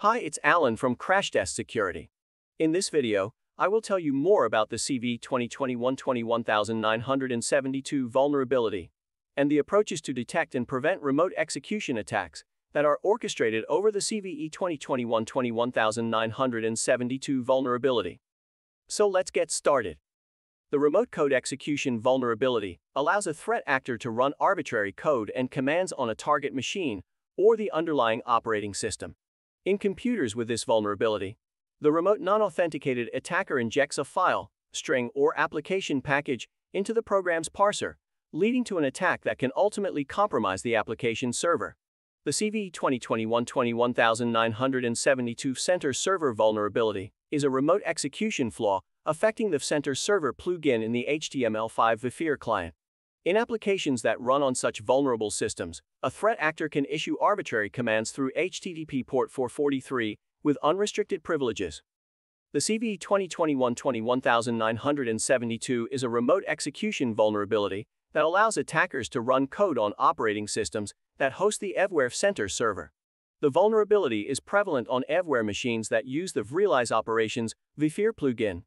Hi, it's Alan from Crashtest Security. In this video, I will tell you more about the CVE-2021-21972 vulnerability and the approaches to detect and prevent remote execution attacks that are orchestrated over the CVE-2021-21972 vulnerability. So let's get started. The remote code execution vulnerability allows a threat actor to run arbitrary code and commands on a target machine or the underlying operating system. In computers with this vulnerability, the remote non-authenticated attacker injects a file, string, or application package into the program's parser, leading to an attack that can ultimately compromise the application server. The CVE-2021-21972 vCenter Server vulnerability is a remote execution flaw affecting the vCenter Server plugin in the HTML5 VFIR client. In applications that run on such vulnerable systems, a threat actor can issue arbitrary commands through HTTP port 443 with unrestricted privileges. The CVE-2021-21972 is a remote execution vulnerability that allows attackers to run code on operating systems that host the VMware vCenter Server. The vulnerability is prevalent on VMware machines that use the Vrealize Operations VFIR plugin,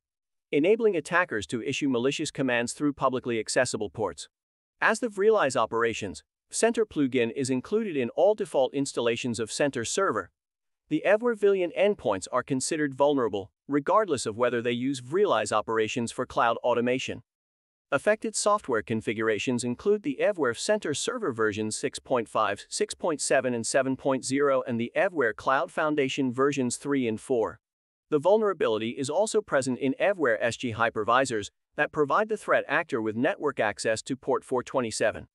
enabling attackers to issue malicious commands through publicly accessible ports. As the Vrealize Operations vCenter plugin is included in all default installations of vCenter Server, the VMware Villian endpoints are considered vulnerable, regardless of whether they use Vrealize Operations for cloud automation. Affected software configurations include the VMware vCenter Server versions 6.5, 6.7, and 7.0 and the VMware Cloud Foundation versions 3 and 4. The vulnerability is also present in VMware SG hypervisors that provide the threat actor with network access to port 427.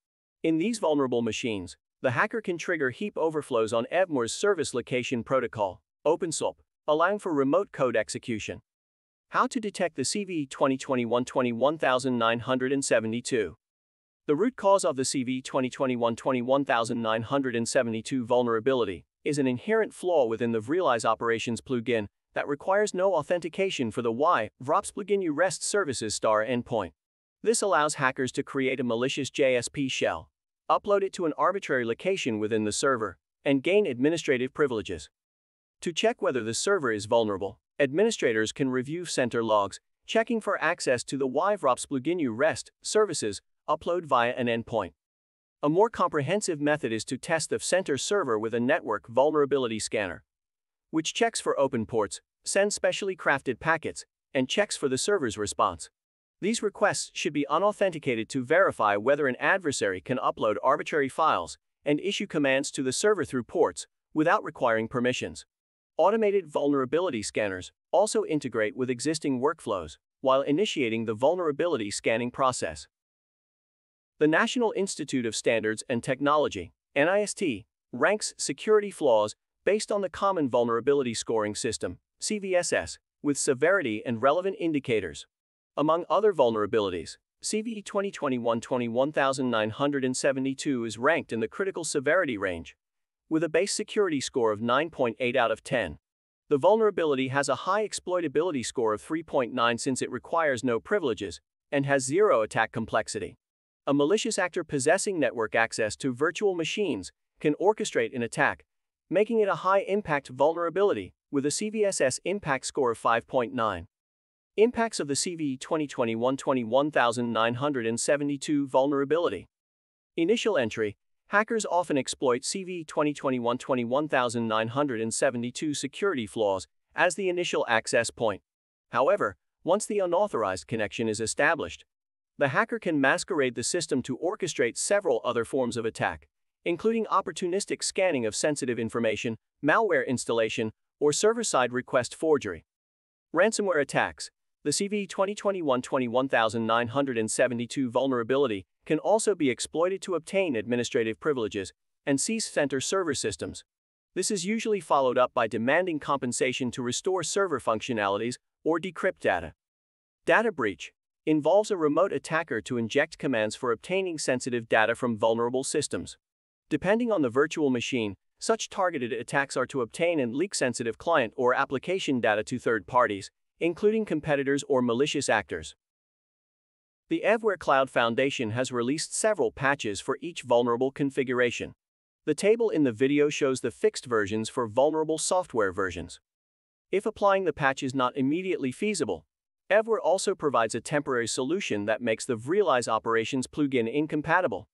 In these vulnerable machines, the hacker can trigger heap overflows on VMware's Service Location Protocol, OpenSulp, allowing for remote code execution. How to detect the CVE-2021-21972. The root cause of the CVE-2021-21972 vulnerability is an inherent flaw within the Vrealize Operations plugin that requires no authentication for the vROps plugin REST services * endpoint. This allows hackers to create a malicious JSP shell, upload it to an arbitrary location within the server, and gain administrative privileges. To check whether the server is vulnerable, administrators can review vCenter logs, checking for access to the vROps plugin REST services, upload via an endpoint. A more comprehensive method is to test the vCenter server with a network vulnerability scanner, which checks for open ports, sends specially crafted packets, and checks for the server's response. These requests should be unauthenticated to verify whether an adversary can upload arbitrary files and issue commands to the server through ports without requiring permissions. Automated vulnerability scanners also integrate with existing workflows while initiating the vulnerability scanning process. The National Institute of Standards and Technology (NIST) ranks security flaws based on the Common Vulnerability Scoring System (CVSS) with severity and relevant indicators. Among other vulnerabilities, CVE-2021-21972 is ranked in the critical severity range, with a base security score of 9.8 out of 10. The vulnerability has a high exploitability score of 3.9 since it requires no privileges and has zero attack complexity. A malicious actor possessing network access to virtual machines can orchestrate an attack, making it a high-impact vulnerability with a CVSS impact score of 5.9. Impacts of the CVE-2021-21972 vulnerability. Initial entry. Hackers often exploit CVE-2021-21972 security flaws as the initial access point. However, once the unauthorized connection is established, the hacker can masquerade the system to orchestrate several other forms of attack, including opportunistic scanning of sensitive information, malware installation, or server-side request forgery. Ransomware attacks. The CVE-2021-21972 vulnerability can also be exploited to obtain administrative privileges and seize vCenter server systems. This is usually followed up by demanding compensation to restore server functionalities or decrypt data. Data breach involves a remote attacker to inject commands for obtaining sensitive data from vulnerable systems. Depending on the virtual machine, such targeted attacks are to obtain and leak sensitive client or application data to third parties, including competitors or malicious actors. The VMware Cloud Foundation has released several patches for each vulnerable configuration. The table in the video shows the fixed versions for vulnerable software versions. If applying the patch is not immediately feasible, VMware also provides a temporary solution that makes the Vrealize Operations plugin incompatible.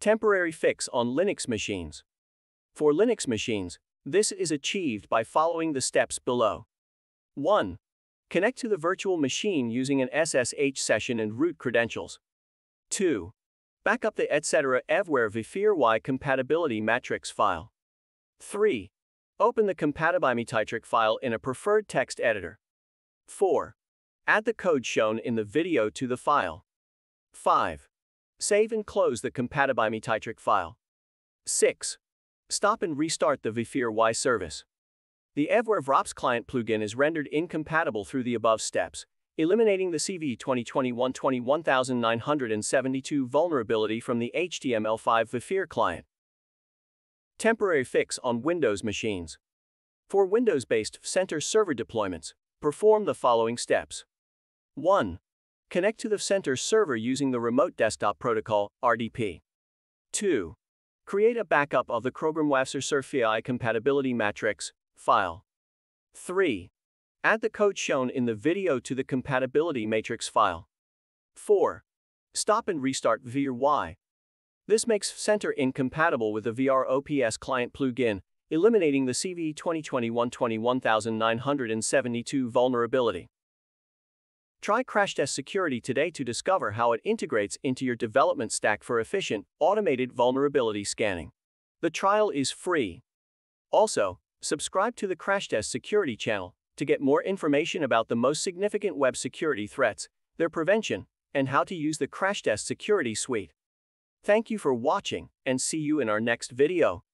Temporary fix on Linux machines. For Linux machines, this is achieved by following the steps below. 1. Connect to the virtual machine using an SSH session and root credentials. 2. Back up the etc. VMware VFIR compatibility matrix file. 3. Open the compatibility matrix file in a preferred text editor. 4. Add the code shown in the video to the file. 5. Save and close the compatibility matrix file. 6. Stop and restart the vFIR service. The vROps client plugin is rendered incompatible through the above steps, eliminating the CVE-2021-21972 vulnerability from the HTML5 vFIR client. Temporary fix on Windows machines. For Windows-based vCenter Server deployments, perform the following steps. 1. Connect to the vCenter Server using the Remote Desktop Protocol, RDP. 2. Create a backup of the vSphere compatibility matrix file. 3. Add the code shown in the video to the compatibility matrix file. 4. Stop and restart vFIR. This makes vCenter incompatible with the vROPS client plugin, eliminating the CVE-2021-21972 vulnerability. Try Crashtest Security today to discover how it integrates into your development stack for efficient, automated vulnerability scanning. The trial is free. Also, subscribe to the Crashtest Security channel to get more information about the most significant web security threats, their prevention, and how to use the Crashtest Security suite. Thank you for watching, and see you in our next video.